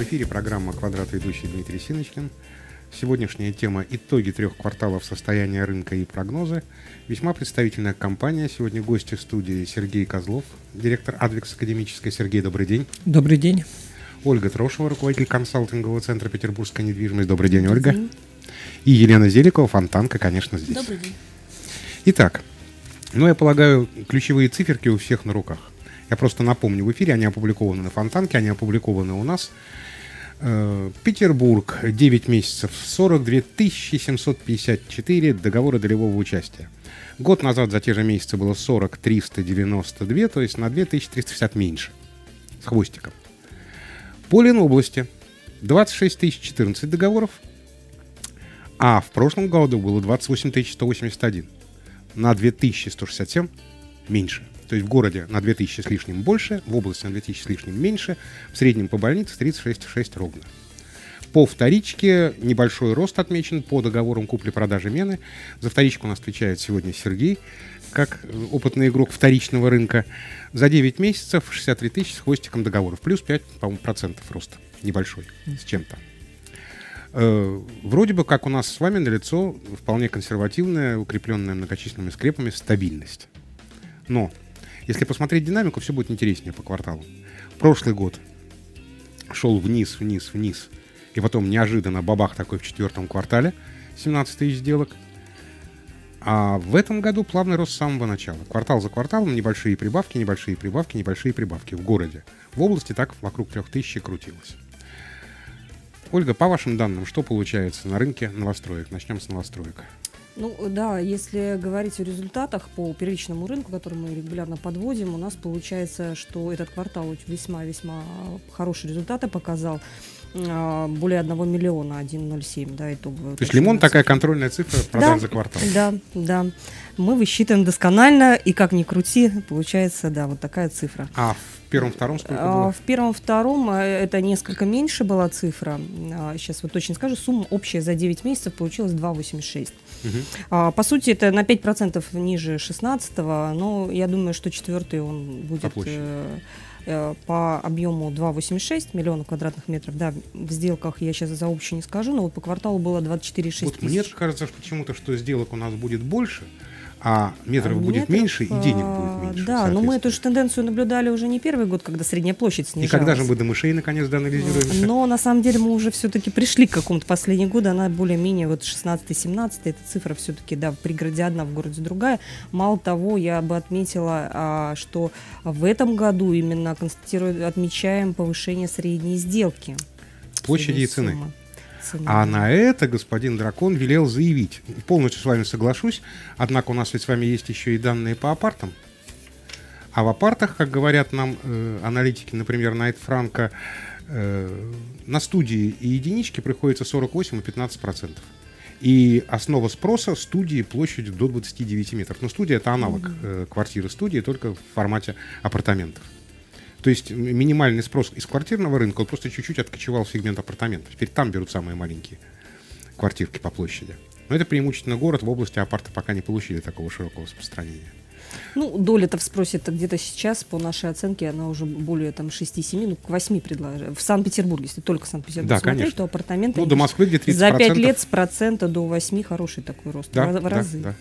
В эфире программа «Квадрат», ведущий Дмитрий Синочкин. Сегодняшняя тема «Итоги трех кварталов состояния рынка и прогнозы». Весьма представительная компания. Сегодня гости студии Сергей Козлов, директор Адвекс Академической. Сергей, добрый день. Добрый день. Ольга Трошева, руководитель консалтингового центра «Петербургская недвижимость». Добрый день, Ольга. Добрый день. И Елена Зеликова, Фонтанка, конечно, здесь. Добрый день. Итак, я полагаю, ключевые циферки у всех на руках. Я просто напомню, в эфире они опубликованы на Фонтанке, они опубликованы у нас. Петербург, 9 месяцев, 42 754 договора долевого участия. Год назад за те же месяцы было 40 392, то есть на 2350 меньше, с хвостиком. По Ленобласти 26 014 договоров, а в прошлом году было 28 181, на 2167 меньше. То есть в городе на 2000 с лишним больше, в области на 2000 с лишним меньше, в среднем по больнице 36,6 ровно. По вторичке небольшой рост отмечен по договорам купли-продажи мены. За вторичку у нас отвечает сегодня Сергей, как опытный игрок вторичного рынка. За 9 месяцев 63 тысячи с хвостиком договоров, плюс 5, по-моему, процентов роста небольшой, с чем-то. Вроде бы как у нас с вами налицо вполне консервативная, укрепленная многочисленными скрепами стабильность. Но если посмотреть динамику, все будет интереснее по кварталу. Прошлый год шел вниз, вниз, вниз. И потом неожиданно бабах такой в четвертом квартале. 17 тысяч сделок. А в этом году плавный рост с самого начала. Квартал за кварталом небольшие прибавки, небольшие прибавки, небольшие прибавки в городе. В области так вокруг 3000 крутилось. Ольга, по вашим данным, что получается на рынке новостроек? Начнем с новостроек. Да, если говорить о результатах по первичному рынку, который мы регулярно подводим, у нас получается, что этот квартал весьма-весьма хорошие результаты показал. Более 1 миллиона, 1,07, да, итоговая. То есть лимон такая контрольная цифра продан за квартал. Да, да. Мы высчитываем досконально, и как ни крути, получается, да, вот такая цифра. А в первом-втором сколько было? В первом-втором это несколько меньше была цифра. Сейчас вот точно скажу, сумма общая за 9 месяцев получилась 2,86. Угу. По сути, это на 5% ниже 16-го, но я думаю, что 4-й он будет... По объему 2,86 миллиона квадратных метров. Да, в сделках я сейчас за общую не скажу, но вот по кварталу было 24,6 вот тысяч. Мне кажется, что почему-то, что сделок у нас будет больше, а метров будет меньше и денег будет меньше. Да, но мы эту же тенденцию наблюдали уже не первый год, когда средняя площадь снижалась. И когда же мы до мышей наконец доанализируемся? Но на самом деле мы уже все-таки пришли к какому-то последнему году, она более-менее вот 16-17, эта цифра все-таки, да, в пригороде одна, в городе другая. Мало того, я бы отметила, что в этом году именно отмечаем повышение средней сделки. Площади и цены. А на это господин Дракон велел заявить. Полностью с вами соглашусь. Однако у нас ведь с вами есть еще и данные по апартам. А в апартах, как говорят нам аналитики, например, Найт Франка, на студии и единички приходится 48 и 15%. И основа спроса — студии площадью до 29 метров. Но студия — это аналог квартиры-студии, только в формате апартаментов. То есть минимальный спрос из квартирного рынка, он просто чуть-чуть откочевал в сегмент апартаментов. Теперь там берут самые маленькие квартирки по площади. Но это преимущественно город, в области апарта пока не получили такого широкого распространения. Доля-то в спросе где-то сейчас, по нашей оценке, она уже более 6-7, к 8 предложили. В Санкт-Петербурге, если только Санкт-Петербург, да, смотреть, конечно, то апартаменты до Москвы где 30%. За 5 лет с процента до 8 хороший такой рост. Да, в разы. Да,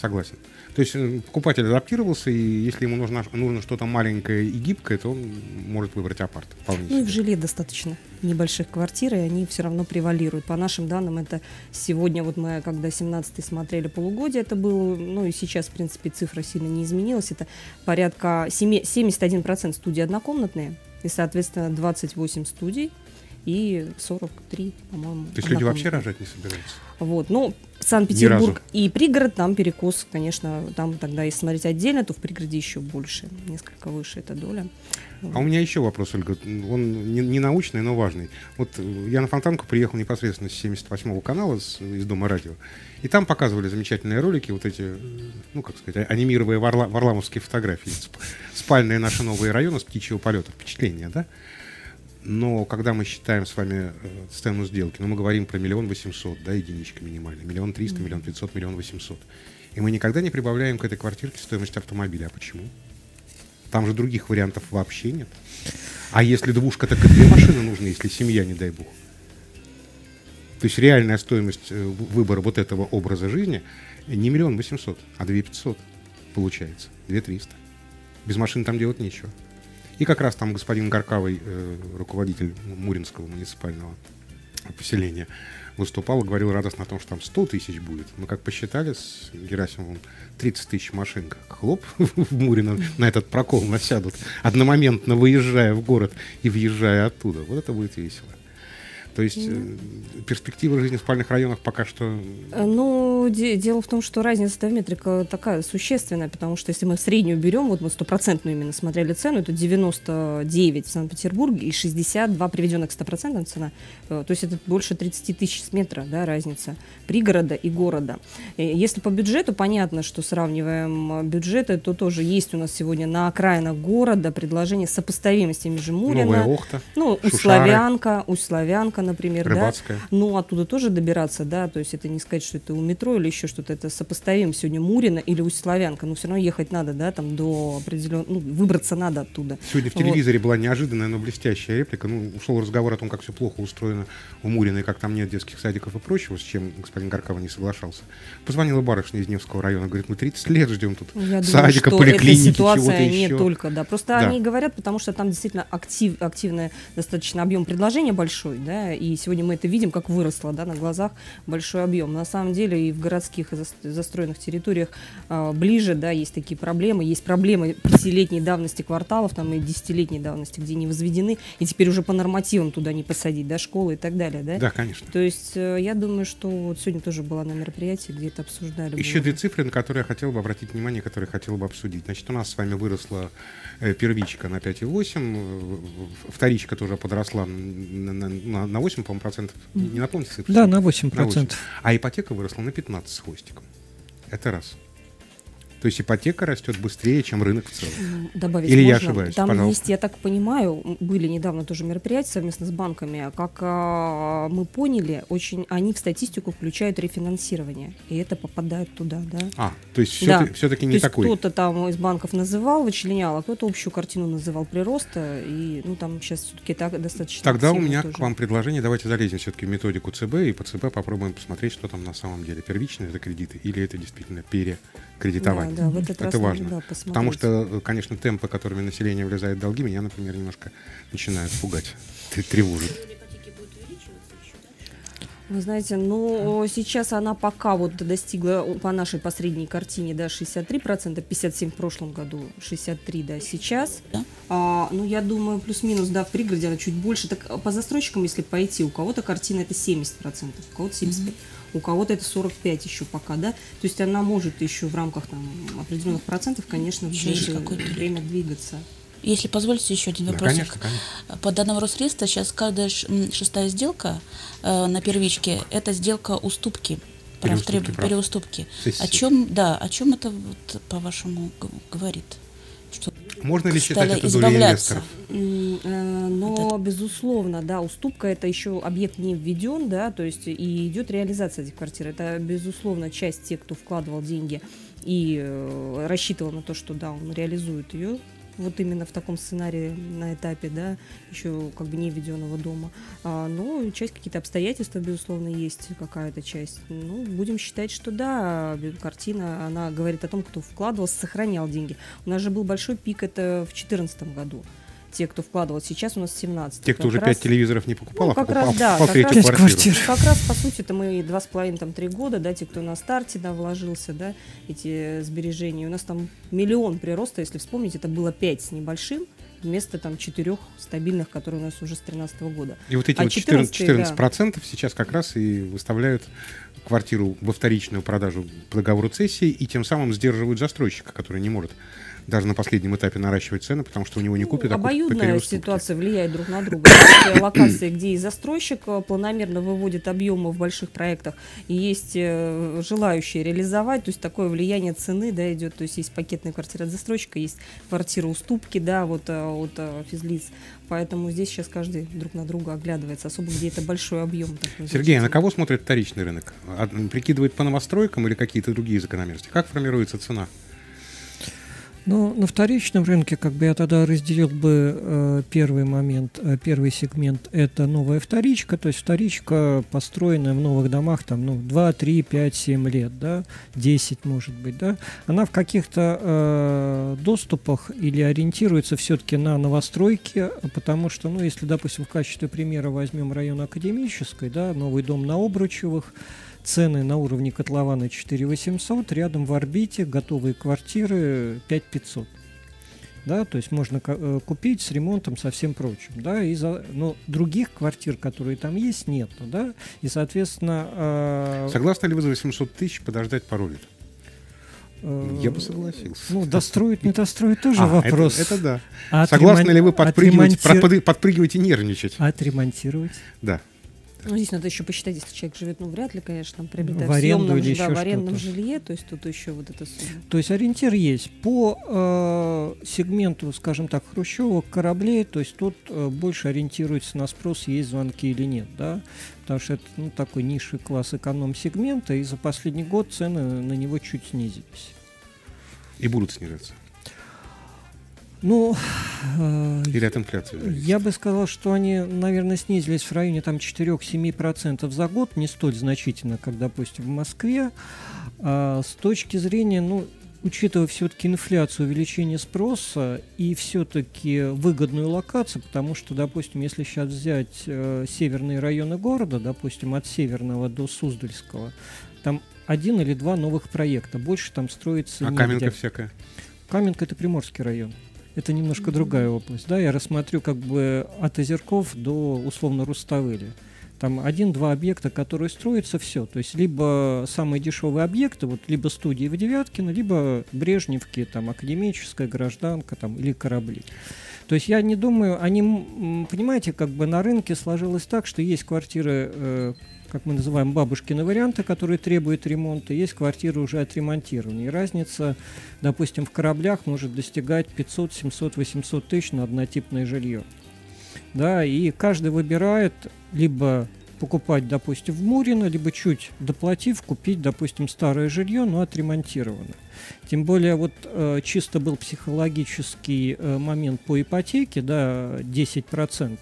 согласен. То есть покупатель адаптировался, и если ему нужно что-то маленькое и гибкое, то он может выбрать апарт. И в жиле достаточно небольших квартир, и они все равно превалируют. По нашим данным, это сегодня, вот мы когда 17-й смотрели полугодие, это было, и сейчас, в принципе, цифра сильно не изменилась. Это порядка 71% студий однокомнатные, и, соответственно, 28 студий. И 43, по-моему. То есть люди вообще рожать не собираются? Санкт-Петербург и пригород, там перекос, конечно, там тогда, если смотреть отдельно, то в пригороде еще больше, несколько выше эта доля. А у меня еще вопрос, Ольга, он не научный, но важный. Вот я на Фонтанку приехал непосредственно с 78-го канала, из Дома радио, и там показывали замечательные ролики, вот эти, анимировые варламовские фотографии, спальные наши новые районы с птичьего полета, впечатление, да? Но когда мы считаем с вами цену сделки, мы говорим про 1 800 000, да, единичка минимальная, 1 300 000, 1 500 000, 1 800 000. И мы никогда не прибавляем к этой квартирке стоимость автомобиля. А почему? Там же других вариантов вообще нет. А если двушка, так и две машины нужны, если семья, не дай бог. То есть реальная стоимость выбора вот этого образа жизни не 1 800 000, а 2 500 получается, 2 300. Без машин там делать нечего. И как раз там господин Горкавый, руководитель Муринского муниципального поселения, выступал и говорил радостно о том, что там 100 тысяч будет. Мы как посчитали с Герасимовым, 30 тысяч машин, как хлоп, в Мурино на этот прокол насядут, одномоментно выезжая в город и въезжая оттуда. Вот это будет весело. То есть перспективы жизни в спальных районах пока что... Ну, дело в том, что разница-то в метриках такая существенная, потому что если мы среднюю берем, вот мы 100-процентную именно смотрели цену, то 99 в Санкт-Петербурге и 62 приведенных к 100% цена. То есть это больше 30 тысяч с метра, да, разница пригорода и города. Если по бюджету, понятно, что сравниваем бюджеты, то тоже есть у нас сегодня на окраинах города предложение сопоставимости между Мурино, Новая Охта, ну, у Славянка, например, Рыбацкая. Да, но оттуда тоже добираться, да, то есть это не сказать, что это у метро или еще что-то, это сопоставим сегодня Мурино или Усть-Славянка, но все равно ехать надо, да, там до определенного, ну, выбраться надо оттуда. Сегодня в телевизоре была неожиданная, но блестящая реплика, ну, ушел разговор о том, как все плохо устроено у Мурино и как там нет детских садиков и прочего, с чем господин Горкава не соглашался. Позвонила барышня из Невского района, говорит, мы 30 лет ждем тут садика, поликлиники, чего-то еще. Не только, да, просто да. Они говорят, потому что там действительно активный достаточно объем предложения большой, да, и сегодня мы это видим, как выросло, да, на глазах большой объем. На самом деле и в городских и застроенных территориях ближе, да, есть такие проблемы. Есть проблемы 5-летней давности кварталов там, и 10-летней давности, где не возведены, и теперь уже по нормативам туда не посадить, да, школы и так далее. Да, да, конечно. То есть я думаю, что вот сегодня тоже была на мероприятии, где это обсуждали. Еще две цифры, на которые я хотел бы обратить внимание, которые я хотел бы обсудить. Значит, у нас с вами выросла первичка на 5,8, вторичка тоже подросла на 8, по-моему, процентов. Не напомните цифру? Да, на 8%. А ипотека выросла на 15 с хвостиком. Это раз. То есть ипотека растет быстрее, чем рынок в целом. Добавить или можно? Я ошибаюсь? Там, пожалуйста. Есть, я так понимаю, были недавно тоже мероприятия совместно с банками. Как мы поняли, очень они в статистику включают рефинансирование. И это попадает туда, да? А, то есть все-таки да. Не то такой. Кто-то там из банков называл, вычленял, а кто-то общую картину называл прироста. И ну, там сейчас все-таки так достаточно. Тогда у меня тоже к вам предложение. Давайте залезем все-таки в методику ЦБ. И по ЦБ попробуем посмотреть, что там на самом деле. Первичные это кредиты или это действительно перекредитование? Да. Да, в этот раз важно, да, потому что, конечно, темпы, которыми население влезает в долги, меня, например, немножко начинают пугать, тревожит. Вы знаете, ну, сейчас она пока вот достигла по нашей посредней картине, да, 63%, 57% в прошлом году, 63%, да, сейчас. Да. Ну, я думаю, плюс-минус, да, в пригороде она чуть больше. Так по застройщикам, если пойти, у кого-то картина это 70%, у кого-то 75%. У кого-то это 45 еще пока, да? То есть она может еще в рамках там, определенных процентов, конечно, в время двигаться. Если позволите, еще один вопрос. Да, конечно, конечно. По данным Росреестра, сейчас каждая шестая сделка на первичке – это сделка уступки. Переуступки. О чем это, вот, по-вашему, говорит? Можно ли считать это долей инвесторов? Но, безусловно, да, уступка – это еще объект не введен, да, то есть и идет реализация этих квартир. Это, безусловно, часть тех, кто вкладывал деньги и рассчитывал на то, что, да, он реализует ее. Вот именно в таком сценарии на этапе, да, еще как бы не введенного дома. Но часть, какие-то обстоятельства, безусловно, есть какая-то часть. Ну, будем считать, что да, картина, она говорит о том, кто вкладывался, сохранял деньги. У нас же был большой пик, это в 2014 году. Те, кто вкладывал, сейчас у нас 17. Те, кто уже 5 телевизоров не покупал, ну, а покупал по 3-ю квартиру. Как раз, по сути-то, мы 2,5-3 года, да, те, кто на старте, да, вложился, да, эти сбережения. У нас там 1 000 000 прироста, если вспомнить, это было 5 с небольшим, вместо там 4 стабильных, которые у нас уже с 2013 года. И вот эти вот 14% сейчас как раз и выставляют квартиру во вторичную продажу по договору цессии и тем самым сдерживают застройщика, который не может даже на последнем этапе наращивать цены, потому что у него не купят, а купят по переуступке. Обоюдная ситуация влияет друг на друга. Есть локации, где и застройщик планомерно выводит объемы в больших проектах, и есть желающие реализовать, то есть такое влияние цены, да, идет, то есть есть пакетная квартира от застройщика, есть квартира уступки, да, вот от физлиц. Поэтому здесь сейчас каждый друг на друга оглядывается, особо где это большой объем. Сергей, а на кого смотрит вторичный рынок? Прикидывает по новостройкам или какие-то другие закономерности? Как формируется цена? Ну, на вторичном рынке, как бы, я тогда разделил бы первый момент, первый сегмент – это новая вторичка, то есть вторичка, построенная в новых домах, там, ну, 2, 3, 5, 7 лет, да, 10, может быть, да, она в каких-то доступах или ориентируется все-таки на новостройки, потому что, ну, если, допустим, в качестве примера возьмем район Академической, да, новый дом на Обручевых, цены на уровне котлована 4800, рядом в орбите готовые квартиры 5500. Да, то есть можно купить с ремонтом, со всем прочим. Да, и но других квартир, которые там есть, нет. Да, и, соответственно... Согласны ли вы за 800 тысяч подождать пару лет? Я бы согласился. Ну, достроить, не достроить, тоже вопрос. Это да. А согласны ли вы подпрыгивать и нервничать? Отремонтировать? Да. Ну, здесь надо еще посчитать, если человек живет, ну, вряд ли, конечно, приобретает в съемном, или да, в арендном жилье, то есть тут еще вот это... То есть ориентир есть. По сегменту, скажем так, хрущевок, кораблей, то есть тут больше ориентируется на спрос, есть звонки или нет, да, потому что это, ну, такой низший класс эконом-сегмента, и за последний год цены на него чуть снизились. И будут снижаться. Ну, или от инфляции? Я бы сказал, что они, наверное, снизились в районе 4-7% за год, не столь значительно, как, допустим, в Москве. С точки зрения, ну, учитывая все-таки инфляцию, увеличение спроса и все-таки выгодную локацию, потому что, допустим, если сейчас взять северные районы города, допустим, от Северного до Суздальского, там один или два новых проекта, больше там строится негде. А Каменка всякая? Каменка – это Приморский район. Это немножко другая область. Да? Я рассмотрю как бы от Озерков до, условно, Руставели. Там один-два объекта, которые строятся, все. То есть либо самые дешевые объекты, вот, либо студии в Девяткино, либо Брежневки, там, Академическая, Гражданка, там, или Корабли. То есть я не думаю, они, понимаете, как бы на рынке сложилось так, что есть квартиры, как мы называем, бабушкины варианты, которые требуют ремонта, есть квартиры уже отремонтированные. И разница, допустим, в Кораблях может достигать 500, 700, 800 тысяч на однотипное жилье. Да, и каждый выбирает либо покупать, допустим, в Мурино, либо чуть доплатив, купить, допустим, старое жилье, но отремонтированное. Тем более, вот чисто был психологический момент по ипотеке, да, 10%.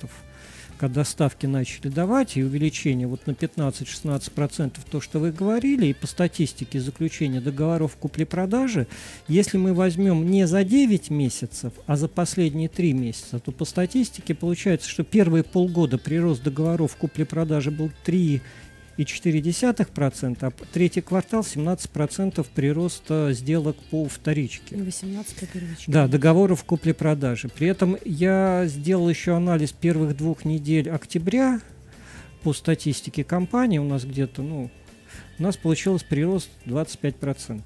Когда ставки начали давать, и увеличение вот на 15-16%, то, что вы говорили, и по статистике заключения договоров купли-продажи, если мы возьмем не за 9 месяцев, а за последние 3 месяца, то по статистике получается, что первые полгода прирост договоров купли-продажи был 3,4%, а третий квартал 17% прироста сделок по вторичке. 18 по первичке. Да, договоров купли-продажи. При этом я сделал еще анализ первых 2 недель октября по статистике компании. У нас где-то, ну, у нас получилось прирост 25%.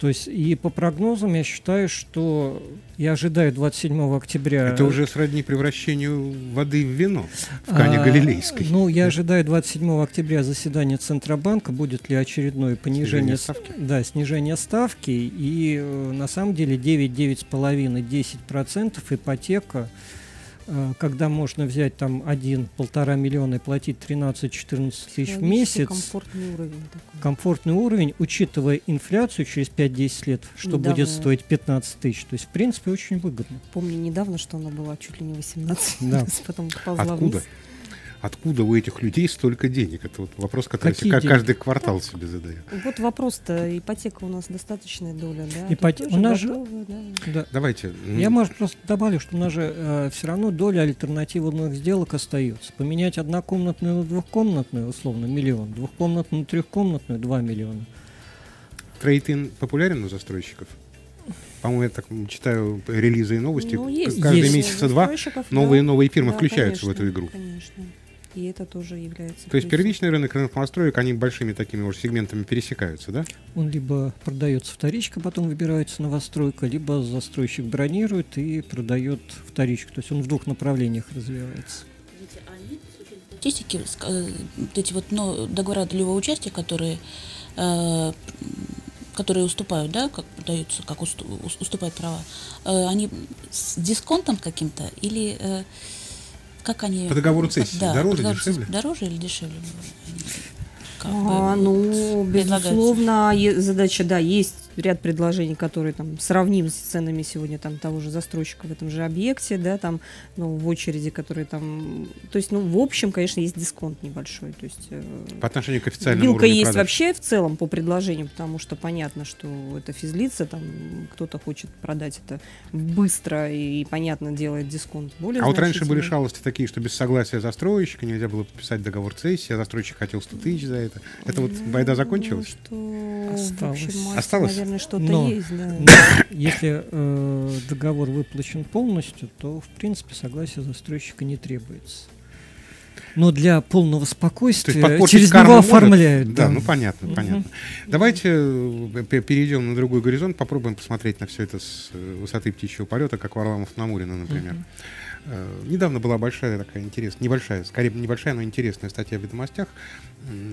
То есть и по прогнозам я считаю, что я ожидаю 27 октября... Это уже сродни превращению воды в вино в Кане Галилейской. Ну, я ожидаю 27 октября заседания Центробанка, будет ли очередное понижение ставки. Да, снижение ставки. И на самом деле 9-9,5-10% ипотека, когда можно взять там 1-1,5 миллиона и платить 13-14 тысяч в месяц. Комфортный уровень такой. Комфортный уровень, учитывая инфляцию через 5-10 лет, что недавно будет стоить 15 тысяч. То есть, в принципе, очень выгодно. Помню недавно, что она была чуть ли не 18. Да. Потом ползла вниз. Откуда у этих людей столько денег? Это вот вопрос, который каждый квартал себе задает. Вот вопрос-то. Ипотека у нас достаточная доля. Да? У нас готовы, да. Да. Давайте. Я, может, просто добавлю, что у нас же все равно доля альтернативных сделок остается. Поменять однокомнатную на двухкомнатную, условно, миллион. Двухкомнатную на трехкомнатную – 2 миллиона. Трейд-ин популярен у застройщиков? По-моему, я так читаю релизы и новости. Ну, каждый месяца два новые фирмы, да, включаются, конечно, в эту игру. Конечно. И это тоже является... То есть первичный рынок, рынок новостроек, они большими такими уже сегментами пересекаются, да? Он либо продается вторичка, потом выбирается новостройка, либо застройщик бронирует и продает вторичку. То есть он в двух направлениях развивается. Статистики, эти вот договора долевого участия, которые уступают, да, как подаются, как уступают права, они с дисконтом каким-то или... Как они... По договору цессии, да, дороже, дешевле? Дороже или дешевле? Как бы, ну, безусловно, задача, да, есть ряд предложений, которые там сравнимы с ценами сегодня там того же застройщика в этом же объекте, да, там, ну, в очереди, которые там, то есть, ну, в общем, конечно, есть дисконт небольшой, то есть по отношению к официальному уровню продаж. Вилка есть вообще в целом по предложению, потому что понятно, что это физлица, там кто-то хочет продать это быстро и, понятно, делает дисконт более. А вот раньше были шалости такие, что без согласия застройщика нельзя было подписать договор цессии, а застройщик хотел 100 тысяч за это. Это вот байда закончилась? Осталось. Наверное, что-то есть, да. Если договор выплачен полностью, то, в принципе, согласие застройщика не требуется. Но для полного спокойствия через него оформляют. Да, ну понятно, понятно. Давайте перейдем на другой горизонт, попробуем посмотреть на все это с высоты птичьего полета, как Варламов на Мурино, например. Недавно была большая такая интересная, небольшая, скорее небольшая, но интересная статья в «Ведомостях»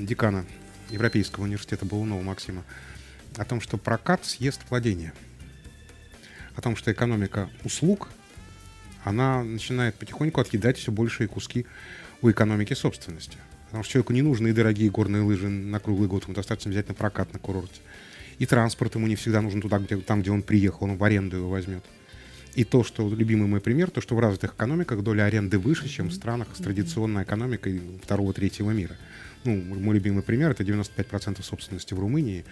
декана Европейского университета Болунова Максима о том, что прокат съест владение, о том, что экономика услуг, она начинает потихоньку отъедать все большие куски у экономики собственности. Потому что человеку не нужны и дорогие горные лыжи на круглый год, ему достаточно взять на прокат на курорте. И транспорт ему не всегда нужен туда, где, там, где он приехал, он в аренду его возьмет. И то, что, любимый мой пример, то, что в развитых экономиках доля аренды выше, чем в странах с традиционной экономикой второго-третьего мира. Ну, мой любимый пример — это 95% собственности в Румынии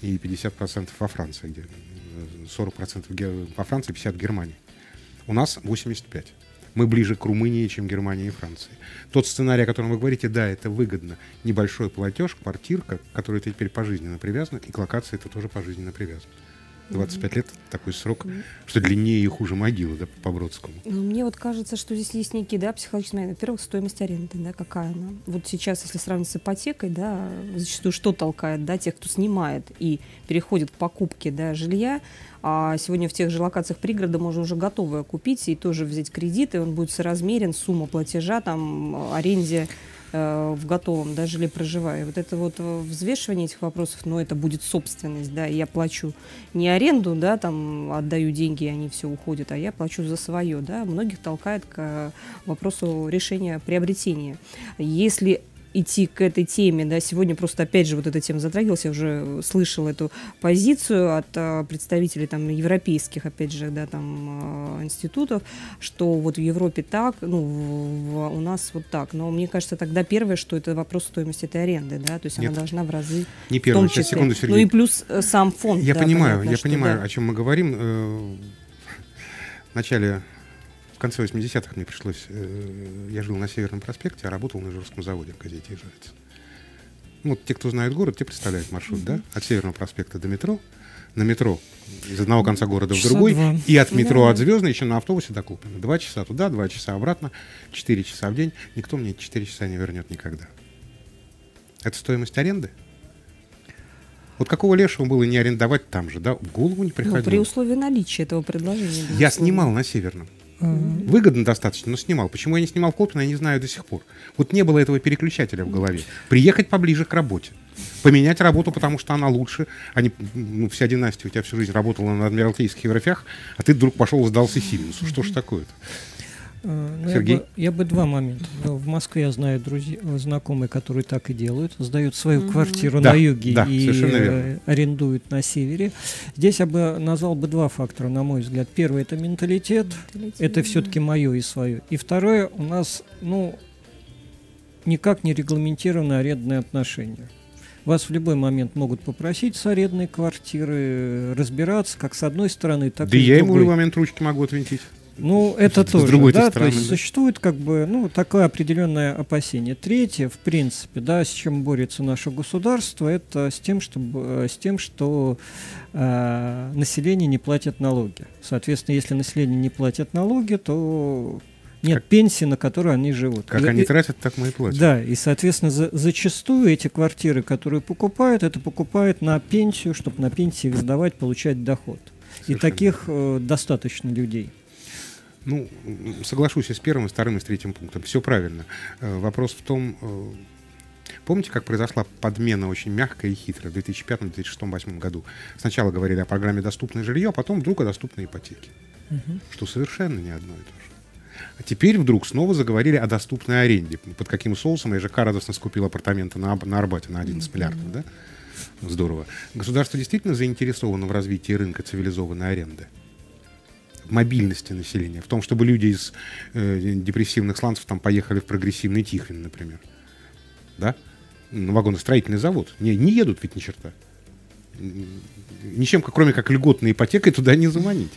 и 50% во Франции, где 40% во Франции, 50% в Германии. У нас 85%. Мы ближе к Румынии, чем Германии и Франции. Тот сценарий, о котором вы говорите, да, это выгодно. Небольшой платеж, квартирка, которая теперь пожизненно привязана, и к локации это тоже пожизненно привязано. 25 лет такой срок, что длиннее и хуже могилы, да, по Бродскому. Ну, мне вот кажется, что здесь есть некие, да, психологические моменты. Во-первых, стоимость аренды, да, какая она. Вот сейчас, если сравнить с ипотекой, да, зачастую что толкает, да, тех, кто снимает и переходит к покупке, да, жилья. А сегодня в тех же локациях пригорода можно уже готовое купить и тоже взять кредит, и он будет соразмерен, сумма платежа, там, аренде в готовом, да, жилье проживая. Вот это вот взвешивание этих вопросов, но это будет собственность, да, я плачу не аренду, да, там, отдаю деньги, и они все уходят, а я плачу за свое, да, многих толкает к вопросу решения приобретения. Если идти к этой теме, да, сегодня просто опять же вот эта тема затрагивалась, я уже слышала эту позицию от представителей там европейских, опять же, да, там институтов, что вот в Европе так, ну, у нас вот так, но мне кажется, тогда первое, что это вопрос стоимости этой аренды, да, то есть она должна в разы, не первое, сейчас, секунду, Сергей. Ну и плюс сам фонд. Я, да, понимаю, понятно, я понимаю, да, о чем мы говорим. В начале, в конце 80-х мне пришлось, я жил на Северном проспекте, а работал на Жирском заводе в газете «Ижевец». Ну, вот те, кто знает город, те представляют маршрут, да? От Северного проспекта до метро, на метро из одного конца города в другой, и от метро от Звездной еще на автобусе до Купина. 2 часа туда, 2 часа обратно, 4 часа в день. Никто мне 4 часа не вернет никогда. Это стоимость аренды? Вот какого лешего было не арендовать там же, да? В голову не приходило. Но при условии наличия этого предложения. Я снимал на Северном. Выгодно достаточно, но снимал. Почему я не снимал в Колпино, я не знаю до сих пор. Вот не было этого переключателя в голове. Приехать поближе к работе. Поменять работу, потому что она лучше. Они, ну, вся династия у тебя всю жизнь работала на адмиралтейских верфях, а ты вдруг пошел и сдался Сименсу. Что ж такое-то? Сергей? Я бы два момента. В Москве я знаю знакомые, которые так и делают. Сдают свою квартиру на юге и арендуют на севере. Здесь я бы назвал бы два фактора, на мой взгляд. Первый — это менталитет. Это все-таки мое и свое. И второе — у нас, ну, никак не регламентированы арендные отношения. Вас в любой момент могут попросить с арендной квартиры разбираться, как с одной стороны, так и с другой. Да я ему в любой момент ручки могу отвинтить. Ну, это тоже, да, то есть существует как бы, ну, такое определенное опасение. Третье, в принципе, да, с чем борется наше государство, это с тем, что население не платит налоги. Соответственно, если население не платит налоги, то нет пенсии, на которой они живут. Как они тратят, так мы и платим. Да, и, соответственно, зачастую эти квартиры, которые покупают, это покупают на пенсию, чтобы на пенсии сдавать, получать доход. Совершенно. И таких достаточно людей. Ну, соглашусь и с первым, и с вторым, и с третьим пунктом. Все правильно. Вопрос в том, помните, как произошла подмена очень мягкая и хитрая в 2005-2006-2008 году? Сначала говорили о программе «Доступное жилье», а потом вдруг о доступной ипотеке. Что совершенно не одно и то же. А теперь вдруг снова заговорили о доступной аренде. Под каким соусом? Я же радостно скупил апартаменты на Арбате на 11 миллиардов, да? здорово. Государство действительно заинтересовано в развитии рынка цивилизованной аренды, в мобильности населения, в том, чтобы люди из депрессивных сланцев там поехали в прогрессивный Тихвин, например. Да? На вагоностроительный завод. Не едут ведь ни черта. Ничем, кроме как льготной ипотекой, туда не заманить.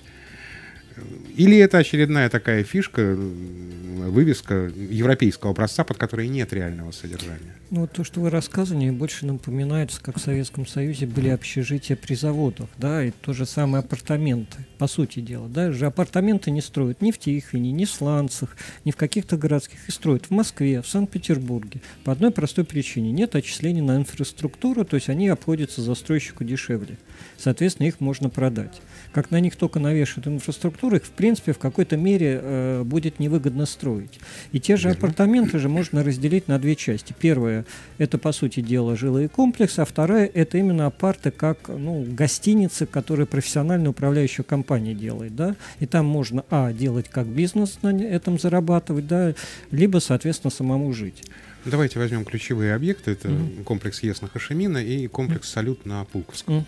Или это очередная такая фишка, вывеска европейского образца, под которой нет реального содержания? Ну, вот то, что вы рассказывали, больше напоминает, как в Советском Союзе были общежития при заводах, да, и то же самое апартаменты, по сути дела. Даже апартаменты не строят ни в Тихвине, ни в Сланцах, ни в каких-то городских. Их строят в Москве, в Санкт-Петербурге. По одной простой причине. Нет отчислений на инфраструктуру, то есть они обходятся застройщику дешевле. Соответственно, их можно продать. Как на них только навешивают инфраструктуру, их, в принципе, в какой-то мере будет невыгодно строить. И те же апартаменты же можно разделить на две части. Первая – это, по сути дела, жилой комплекс, а вторая – это именно апарты, как гостиницы, которые профессиональная управляющая компания делает. Да? И там можно, делать как бизнес, на этом зарабатывать, да, либо, соответственно, самому жить. Давайте возьмем ключевые объекты. Это комплекс ЕС на Хашимина и комплекс Салют на Пулковском.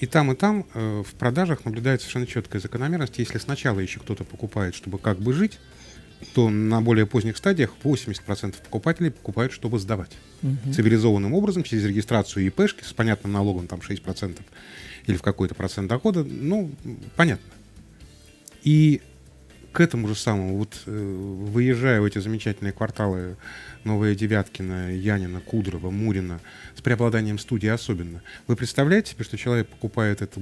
И там в продажах наблюдается совершенно четкая закономерность. Если сначала еще кто-то покупает, чтобы как бы жить, то на более поздних стадиях 80% покупателей покупают, чтобы сдавать. Цивилизованным образом, через регистрацию ИПшки, с понятным налогом там 6% или в какой-то процент дохода. Ну, понятно. И к этому же самому, вот выезжая в эти замечательные кварталы Новая Девяткино, Янина, Кудрова, Мурина, с преобладанием студии особенно, вы представляете себе, что человек покупает это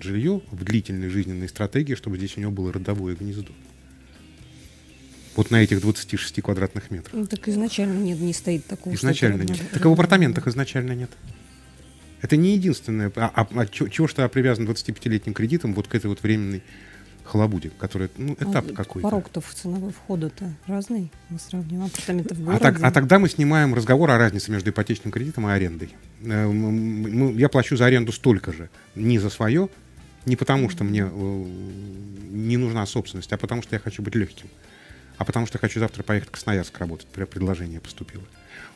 жилье в длительной жизненной стратегии, чтобы здесь у него было родовое гнездо? Вот на этих 26 квадратных метрах. Ну, так изначально не стоит такого. Изначально нет. Так и в апартаментах изначально нет. Это не единственное. Чего ж ты привязан 25-летним кредитом вот к этой вот временной халабудик, который, этап какой-то. Порог-то в ценовой входа-то разный. Мы сравниваем апартаменты в городе. А тогда мы снимаем разговор о разнице между ипотечным кредитом и арендой. Я плачу за аренду столько же. Не за свое, не потому что мне не нужна собственность, а потому что я хочу быть легким. А потому что я хочу завтра поехать в Красноярск работать. Предложение поступило.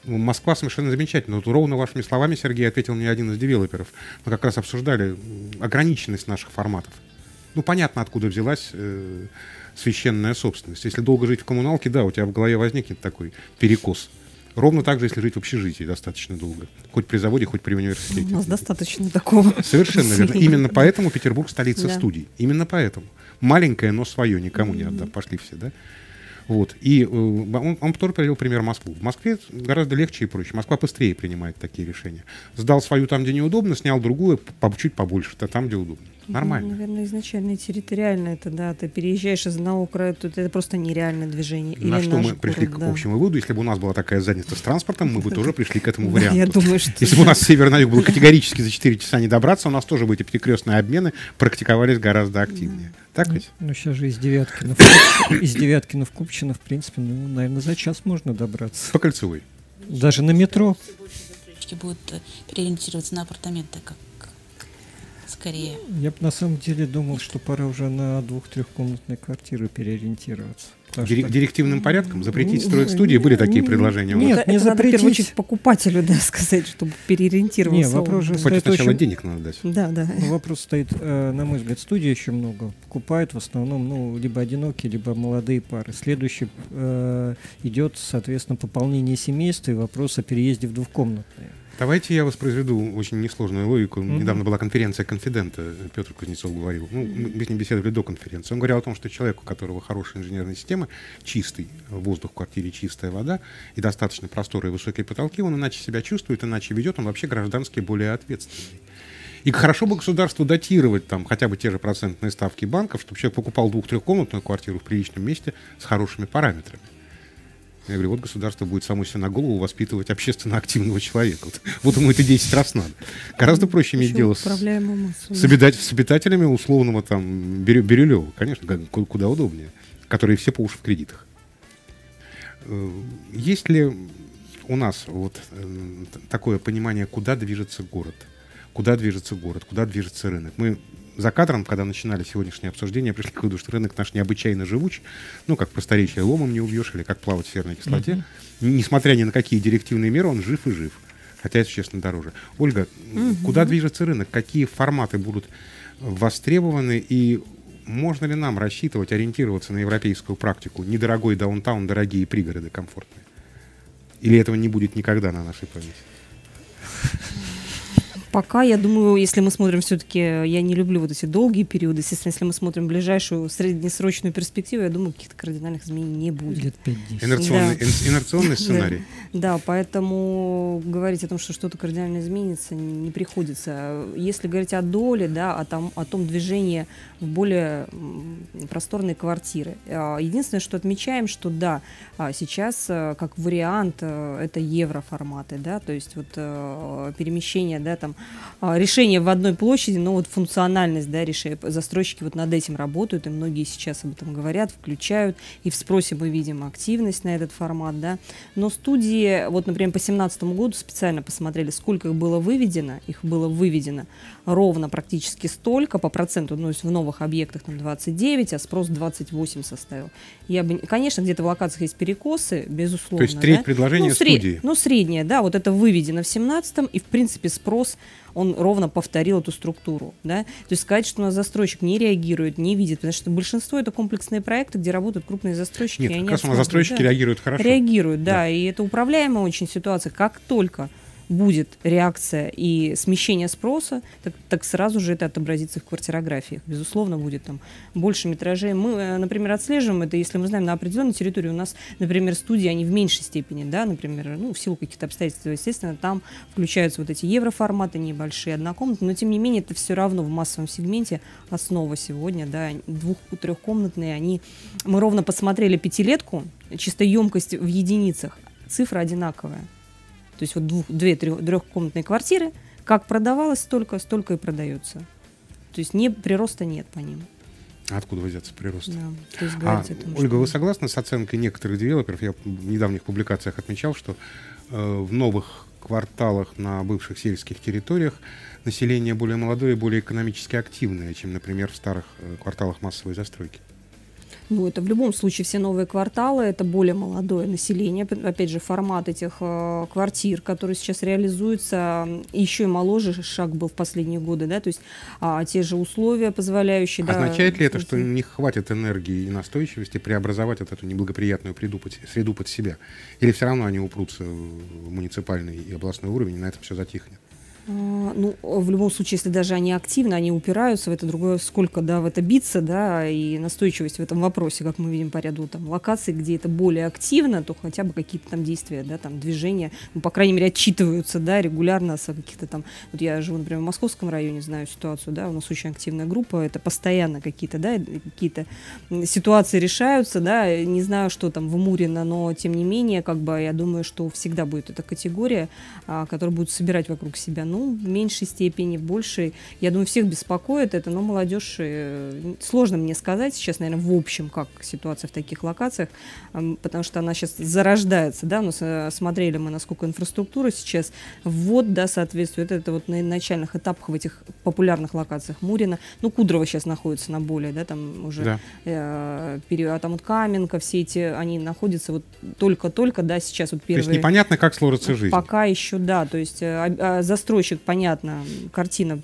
Москва совершенно замечательна. Вот ровно вашими словами, Сергей, ответил мне один из девелоперов. Мы как раз обсуждали ограниченность наших форматов. Ну, понятно, откуда взялась священная собственность. Если долго жить в коммуналке, да, у тебя в голове возникнет такой перекос. Ровно так же, если жить в общежитии достаточно долго. Хоть при заводе, хоть при университете. У нас достаточно такого. Совершенно верно. Именно поэтому Петербург столица студий. Именно поэтому. Маленькое, но свое, никому не отдам. Пошли все, да? Вот. И он тоже привел пример Москвы. В Москве гораздо легче и проще. Москва быстрее принимает такие решения. Сдал свою там, где неудобно, снял другую, чуть побольше, там, где удобно. Нормально. Ну, наверное, изначально и территориально это, да, ты переезжаешь из одного края, тут это просто нереальное движение. На что мы пришли к общему выводу, если бы у нас была такая задница с транспортом, мы бы тоже пришли к этому варианту. Я думаю, что... Если бы у нас северный юг был категорически за 4 часа не добраться, у нас тоже бы эти перекрестные обмены практиковались гораздо активнее. Так ведь? Ну, сейчас же из Девяткина в Купчино, в принципе, наверное, за час можно добраться. По Кольцевой. Даже на метро. Будут переориентироваться на апартаменты, как скорее. Я бы на самом деле думал, что пора уже на 2-3-комнатные квартиры переориентироваться. Директивным порядком запретить строить студии? Были такие предложения? Нет, не запретить. Надо покупателю, да, сказать, чтобы переориентировался. Нет, вопрос же стоит... Сначала денег надо дать. Да, да. Вопрос стоит, на мой взгляд, студии еще много. Покупают в основном, либо одинокие, либо молодые пары. Следующий идет, соответственно, пополнение семейства и вопрос о переезде в двухкомнатные. Давайте я воспроизведу очень несложную логику. Недавно была конференция «Конфидента», Петр Кузнецов говорил. Мы с ним беседовали до конференции. Он говорил о том, что человек, у которого хорошая инженерная система, чистый воздух в квартире, чистая вода и достаточно просторы и высокие потолки, он иначе себя чувствует, иначе ведет, он вообще гражданский более ответственный. И хорошо бы государству датировать там хотя бы те же процентные ставки банков, чтобы человек покупал 2-3-комнатную квартиру в приличном месте с хорошими параметрами. Я говорю, вот государство будет само себе на голову воспитывать общественно активного человека. Вот ему это 10 раз надо. Гораздо проще иметь дело с обитателями условного там Бирюлева, конечно, куда удобнее, которые все по уши в кредитах. Есть ли у нас вот такое понимание, куда движется город? Куда движется город? Куда движется рынок? Мы за кадром, когда начинали сегодняшнее обсуждение, пришли к выводу, что рынок наш необычайно живуч, как просторечие ломом не убьешь, или как плавать в серной кислоте. Несмотря ни на какие директивные меры, он жив и жив. хотя это, честно, дороже. Ольга, куда движется рынок? Какие форматы будут востребованы? И можно ли нам рассчитывать, ориентироваться на европейскую практику? Недорогой даунтаун, дорогие пригороды, комфортные. Или этого не будет никогда на нашей памяти? Пока, я думаю, если мы смотрим все-таки, я не люблю вот эти долгие периоды, естественно, если мы смотрим ближайшую среднесрочную перспективу, я думаю, каких-то кардинальных изменений не будет. Лет 50. Инерционный сценарий. Да, поэтому говорить о том, что что-то кардинально изменится, не приходится. Если говорить о доле, да, о том движении в более просторные квартиры. Единственное, что отмечаем, что да, сейчас как вариант это евроформаты, да, то есть вот перемещение, да, там решение в одной площади, но вот функциональность, да, решения, застройщики вот над этим работают, и многие сейчас об этом говорят, включают, и в спросе мы видим активность на этот формат, да, но студии, вот, например, по 2017 году специально посмотрели, сколько их было выведено ровно практически столько, по проценту, ну, в новых объектах там 29, а спрос 28 составил. Я бы, конечно, где-то в локациях есть перекосы, безусловно. То есть треть, да, предложения, ну, студии. Ну, среднее, да, вот это выведено в 2017, и, в принципе, спрос он ровно повторил эту структуру. Да? То есть сказать, что у нас застройщик не реагирует, не видит, потому что большинство это комплексные проекты, где работают крупные застройщики. Нет, и они как раз у нас застройщики, да, реагируют хорошо. Реагируют, да, да, и это управляемая очень ситуация. Как только будет реакция и смещение спроса, так сразу же это отобразится в квартирографиях. Безусловно, будет там больше метражей. Мы, например, отслеживаем это, если мы знаем, на определенной территории у нас, например, студии, они в меньшей степени, да, например, ну, в силу каких-то обстоятельств, естественно, там включаются вот эти евроформаты, небольшие, однокомнатные, но, тем не менее, это все равно в массовом сегменте основа сегодня, да, двух-трехкомнатные, они... Мы ровно посмотрели пятилетку, чисто емкость в единицах, цифра одинаковая. То есть вот две-трехкомнатные квартиры, как продавалось столько, столько и продается. То есть прироста нет по ним. Откуда взяться прирост? Да, то есть том, Ольга, что... вы согласны с оценкой некоторых девелоперов? Я в недавних публикациях отмечал, что в новых кварталах на бывших сельских территориях население более молодое и более экономически активное, чем, например, в старых кварталах массовой застройки. Ну, это в любом случае все новые кварталы, это более молодое население. Опять же, формат этих квартир, которые сейчас реализуются, еще и моложе шаг был в последние годы, да, то есть те же условия, позволяющие... Означает, да, ли это, что не хватит энергии и настойчивости преобразовать вот эту неблагоприятную среду под себя? Или все равно они упрутся в муниципальный и областной уровень, и на этом все затихнет? Ну, в любом случае, если даже они активно, они упираются в это, другое, сколько, да, в это биться, да, и настойчивость в этом вопросе, как мы видим по ряду там локаций, где это более активно, то хотя бы какие-то там действия, да, там движения, ну, по крайней мере, отчитываются, да, регулярно со каких-то там, вот я живу, например, в Московском районе, знаю ситуацию, да, у нас очень активная группа, это постоянно какие-то, да, какие-то ситуации решаются, да, не знаю, что там в Мурино, но, тем не менее, как бы, я думаю, что всегда будет эта категория, которая будет собирать вокруг себя, ну, в меньшей степени, в большей. Я думаю, всех беспокоит это, но молодежь, сложно мне сказать сейчас, наверное, в общем, как ситуация в таких локациях, потому что она сейчас зарождается, да, у нас смотрели мы, насколько инфраструктура сейчас вот, да, соответствует, это вот на начальных этапах в этих популярных локациях Мурино, ну, Кудрово сейчас находится на более, да, там уже, да. А там вот Каменка, все эти, они находятся вот только-только, да, сейчас вот первые. То есть непонятно, как сложится жизнь. Пока еще, да, то есть застройщики, понятно, картина,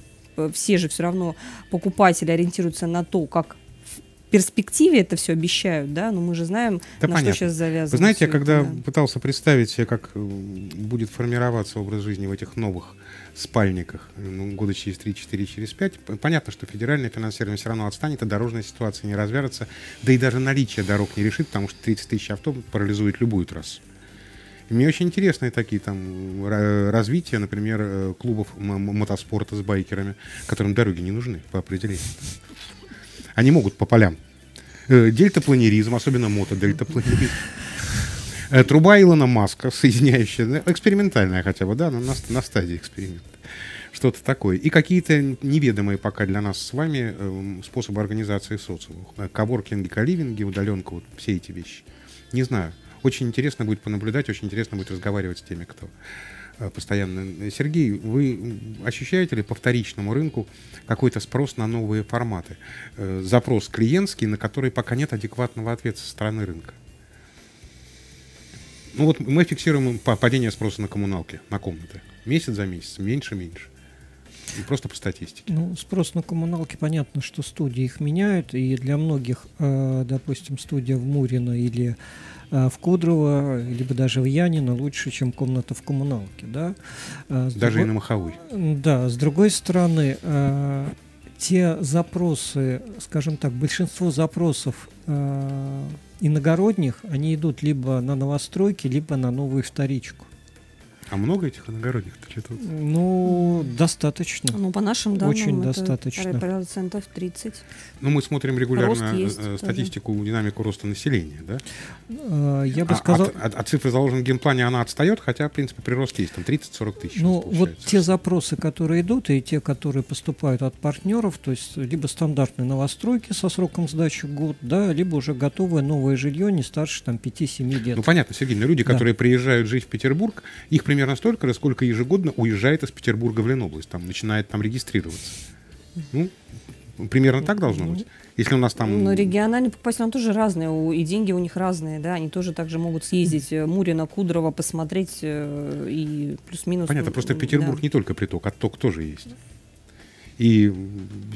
все же все равно покупатели ориентируются на то, как в перспективе это все обещают, да, но мы же знаем, да, на понятно, что сейчас завязано. Вы знаете, я когда пытался представить себе, как будет формироваться образ жизни в этих новых спальниках, ну, года через 3-4, через 5, понятно, что федеральное финансирование все равно отстанет, а дорожная ситуация не развяжется, да и даже наличие дорог не решит, потому что 30 тысяч автобусов парализует любую трассу. Мне очень интересны такие там развития, например, клубов мотоспорта с байкерами, которым дороги не нужны по определению. Они могут по полям. Дельтапланеризм, особенно мотодельтапланеризм. Труба Илона Маска, соединяющая, экспериментальная хотя бы, да, на стадии эксперимента. Что-то такое. И какие-то неведомые пока для нас с вами способы организации социума. Коворкинги, каливинги, удаленка, вот все эти вещи. Не знаю. Очень интересно будет понаблюдать, очень интересно будет разговаривать с теми, кто постоянно... Сергей, вы ощущаете ли по вторичному рынку какой-то спрос на новые форматы? Запрос клиентский, на который пока нет адекватного ответа со стороны рынка? Ну вот мы фиксируем падение спроса на коммуналки, на комнаты. Месяц за месяцем, меньше. И просто по статистике. Ну, спрос на коммуналки, понятно, что студии их меняют. И для многих, допустим, студия в Мурино или в Кудрово, либо даже в Янино лучше, чем комната в коммуналке. Да? Даже и на Маховой. Да, с другой стороны, те запросы, скажем так, большинство запросов иногородних, они идут либо на новостройки, либо на новую вторичку. А много этих иногородних-то? Ну, достаточно. Ну, по нашим данным, очень достаточно. Процентов 30. Ну, мы смотрим регулярно статистику, динамику роста населения, да? Я бы сказал... От цифры, заложенной в генплане, она отстает, хотя, в принципе, прирост есть, там 30-40 тысяч. Ну, вот те запросы, которые идут, и те, которые поступают от партнеров, то есть либо стандартные новостройки со сроком сдачи год, да, либо уже готовое новое жилье не старше, там, 5-7 лет. Ну, понятно, Сергей, но люди, которые приезжают жить в Петербург, их примерно столько же, сколько ежегодно уезжает из Петербурга в Ленобласть, там начинает там регистрироваться. Ну, примерно так должно быть. Если у нас там... Но регионально попасть, он тоже разные, и деньги у них разные, да, они тоже также могут съездить Мурино, Кудрово, посмотреть и плюс-минус... Понятно, просто Петербург не только приток, отток тоже есть. И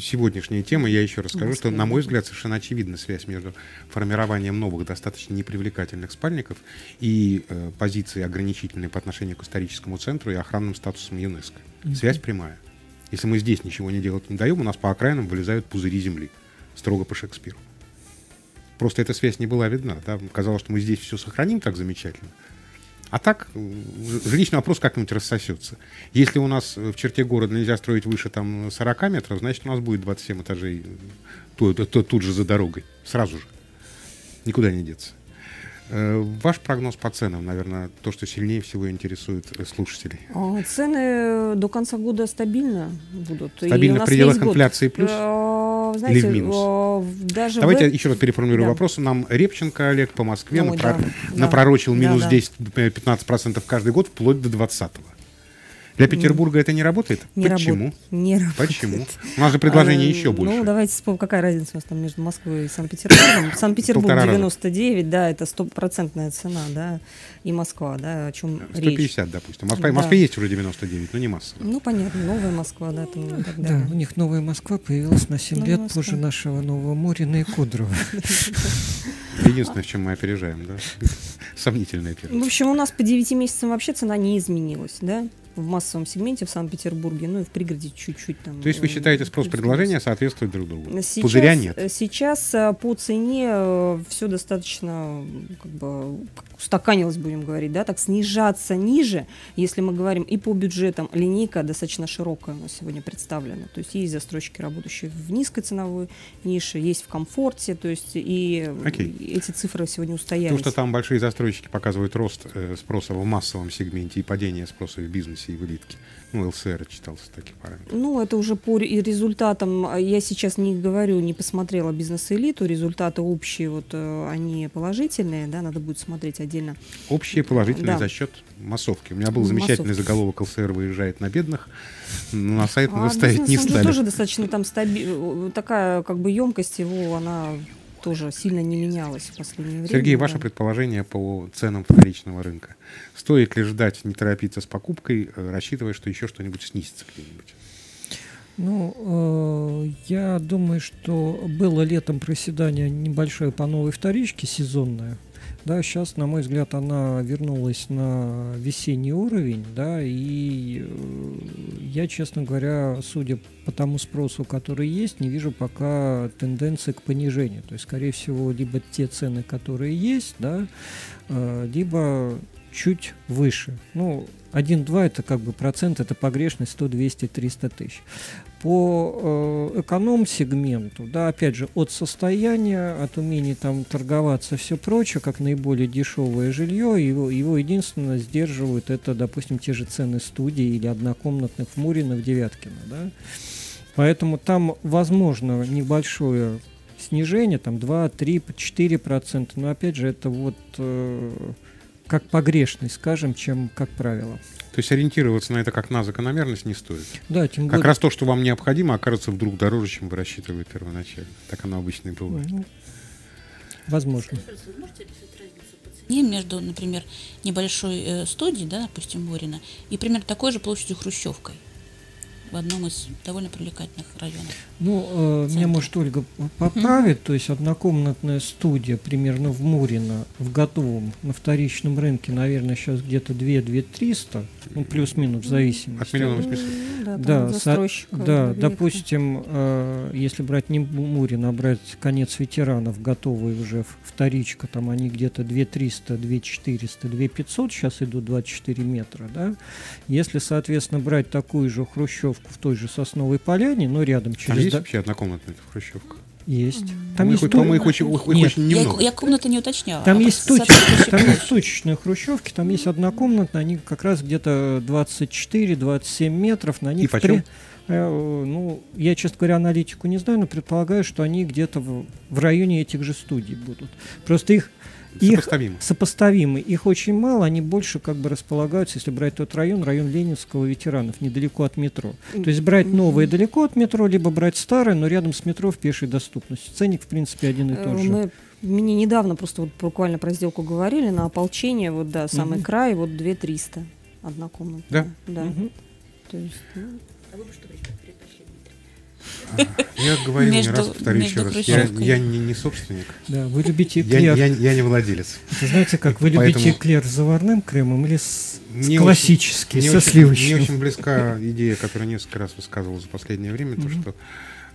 сегодняшняя тема, я еще расскажу, что, на мой взгляд, совершенно очевидна связь между формированием новых, достаточно непривлекательных спальников и позиции ограничительной по отношению к историческому центру и охранным статусом ЮНЕСКО. Связь прямая. Если мы здесь ничего не делать не даем, у нас по окраинам вылезают пузыри земли, строго по Шекспиру. Просто эта связь не была видна. Да? Казалось, что мы здесь все сохраним так замечательно. А так, жилищный вопрос как-нибудь рассосется. Если у нас в черте города нельзя строить выше там, 40 метров, значит, у нас будет 27 этажей тут же за дорогой. Сразу же. Никуда не деться. Ваш прогноз по ценам, наверное, то, что сильнее всего интересует слушателей. Цены до конца года стабильно будут. Стабильно в пределах инфляции плюс? Знаете, или в минус? Даже давайте еще раз переформулирую вопрос. Нам Репченко Олег по Москве напророчил минус 10-15% каждый год вплоть до 20-го. Для Петербурга это не работает? Почему? Не работает. Почему? У нас же предложение еще больше. Ну, давайте вспомним, какая разница у нас там между Москвой и Санкт-Петербургом. Санкт-Петербург 99, да, это 100% цена, да, и Москва, да, о чем 150, речь. 150, допустим. Москва, да. В Москве есть уже 99, но не массово. Ну, понятно, новая Москва, да. Там, ну, да, у них новая Москва появилась на 7 лет позже нашего нового Мурина и Кудрово. Единственное, в чем мы опережаем, да. Сомнительное первое. В общем, у нас по 9 месяцам вообще цена не изменилась, да, в массовом сегменте в Санкт-Петербурге, ну и в пригороде чуть-чуть там. То есть вы считаете, спрос и предложение соответствует друг другу? Сейчас, пузыря нет? Сейчас по цене все достаточно как бы устаканилось, будем говорить, да, так снижаться ниже, если мы говорим и по бюджетам, линейка достаточно широкая у нас сегодня представлена, то есть есть застройщики, работающие в низкой ценовой нише, есть в комфорте, то есть и эти цифры сегодня устоялись. Потому что там большие застройщики показывают рост спроса в массовом сегменте и падение спроса в бизнесе и в элитке. Ну, ЛСР читался такие параметры. Ну, это уже по результатам, я сейчас не говорю, не посмотрела бизнес-элиту, результаты общие, вот они положительные, да, надо будет смотреть отдельно. Общие положительные за счет массовки. У меня был замечательный заголовок «ЛСР выезжает на бедных», но на сайт мы ставить не стали. Тоже достаточно там такая как бы емкость его, она тоже сильно не менялось в последнее время. Сергей, ваше предположение по ценам вторичного рынка. Стоит ли ждать, не торопиться с покупкой, рассчитывая, что еще что-нибудь снизится где-нибудь? Ну, я думаю, что было летом проседание небольшое по новой вторичке, сезонное. Да, сейчас, на мой взгляд, она вернулась на весенний уровень, да, и я, честно говоря, судя по тому спросу, который есть, не вижу пока тенденции к понижению. То есть, скорее всего, либо те цены, которые есть, да, либо чуть выше. Ну, 1-2 это как бы процент, это погрешность 100, 200, 300 тысяч. По эконом-сегменту, да, опять же, от состояния, от умения там торговаться, все прочее, как наиболее дешевое жилье, его единственное сдерживают, это, допустим, те же цены студии или однокомнатных в Мурино, в Девяткино, да. Поэтому там, возможно, небольшое снижение, там 2, 3, 4%, но, опять же, это вот как погрешность, скажем, чем как правило. То есть ориентироваться на это как на закономерность не стоит. Да, тем более... Как раз то, что вам необходимо, окажется вдруг дороже, чем вы рассчитывали первоначально. Так оно обычно и бывает. возможно. И между, например, небольшой студией, да, допустим, Мурино, и примерно такой же площадью Хрущевкой в одном из довольно привлекательных районов. Ну, меня, может, Ольга поправит, то есть однокомнатная студия примерно в Мурино, в готовом, на вторичном рынке, наверное, сейчас где-то 2-300, ну, плюс-минус, в зависимости. От миллиона 800. Да, да, допустим, если брать не Мурино, а брать конец ветеранов, готовые уже вторичка, там они где-то 2-300, 2-400, 2-500, сейчас идут 24 метра, да. Если, соответственно, брать такую же хрущевку в той же Сосновой Поляне, но рядом через... А есть вообще однокомнатная хрущевка? Есть. Там есть очень немного. Я комнаты не уточняла. Там есть точечные хрущевки, там есть однокомнатные, они как раз где-то 24-27 метров. На них и почем? Ну, я, честно говоря, аналитику не знаю, но предполагаю, что они где-то в районе этих же студий будут. Просто их сопоставимы. Их очень мало, они больше как бы располагаются, если брать тот район, район Ленинского, ветеранов, недалеко от метро. То есть брать новые далеко от метро, либо брать старые, но рядом с метро в пешей доступности. Ценник, в принципе, один и тот же. Мне недавно просто вот буквально про сделку говорили, на Ополчение, вот, да, самый край, вот 2300 однокомнатная. Да? Да. То есть, а вы бы что предпочли? Я говорил не раз, повторю еще раз, я не собственник. Да, вы любите эклер. Я не владелец. Это, знаете, как вы любите эклер с заварным кремом или с классическим, со сливочным? Мне очень близка идея, которую несколько раз высказывал за последнее время, то, что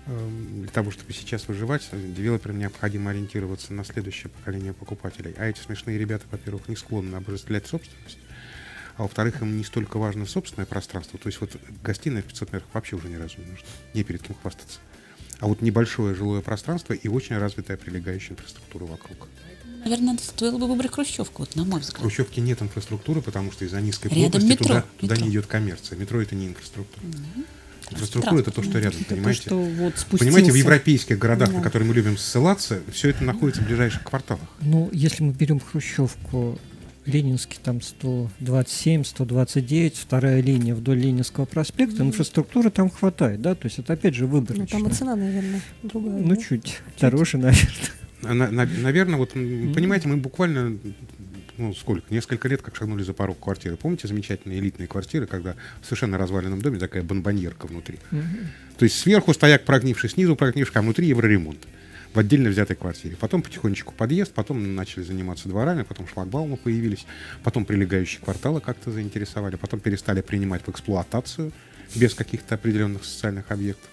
для того, чтобы сейчас выживать, девелоперам необходимо ориентироваться на следующее поколение покупателей. А эти смешные ребята, во-первых, не склонны обожествлять собственность, а во-вторых, им не столько важно собственное пространство. То есть вот гостиная в 500 метров вообще уже ни разу не нужна. Не перед кем хвастаться. А вот небольшое жилое пространство и очень развитая прилегающая инфраструктура вокруг. Наверное, стоило бы выбрать хрущевку, вот, на мой взгляд. В хрущевке нет инфраструктуры, потому что из-за низкой плотности туда не идет коммерция. Метро — это не инфраструктура. Инфраструктура — это то, что рядом, понимаете? То, что вот понимаете, в европейских городах, на которые мы любим ссылаться, все это находится в ближайших кварталах. Ну, если мы берем хрущевку... Ленинский, там 127, 129, вторая линия вдоль Ленинского проспекта, инфраструктуры там хватает, да, то есть это опять же выборочно. Ну, там и цена, наверное, другая. Ну, да? чуть дороже, наверное. Наверное, вот, понимаете, мы буквально, ну, сколько, несколько лет как шагнули за порог квартиры. Помните замечательные элитные квартиры, когда в совершенно разваленном доме такая бомбоньерка внутри? То есть сверху стояк прогнивший, снизу прогнивший, а внутри евроремонт. В отдельно взятой квартире. Потом потихонечку подъезд, потом начали заниматься дворами, потом шлагбаумы появились, потом прилегающие кварталы как-то заинтересовали, потом перестали принимать в эксплуатацию без каких-то определенных социальных объектов.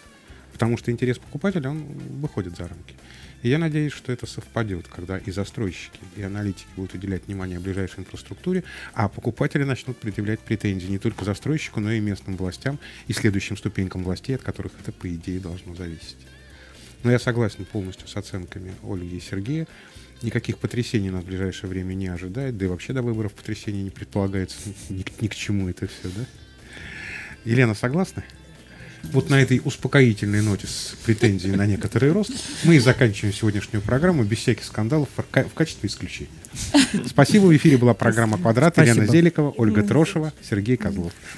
Потому что интерес покупателя, он выходит за рамки. И я надеюсь, что это совпадет, когда и застройщики, и аналитики будут уделять внимание ближайшей инфраструктуре, а покупатели начнут предъявлять претензии не только застройщику, но и местным властям и следующим ступенькам властей, от которых это, по идее, должно зависеть. Но я согласен полностью с оценками Ольги и Сергея. Никаких потрясений нас в ближайшее время не ожидает. Да и вообще до выборов потрясений не предполагается. Ни к чему это все, да? Елена, согласна? Вот на этой успокоительной ноте с претензией на некоторый рост мы и заканчиваем сегодняшнюю программу без всяких скандалов в качестве исключения. Спасибо. В эфире была программа «Квадрат». Елена Зеликова, Ольга Трошева, Сергей Козлов.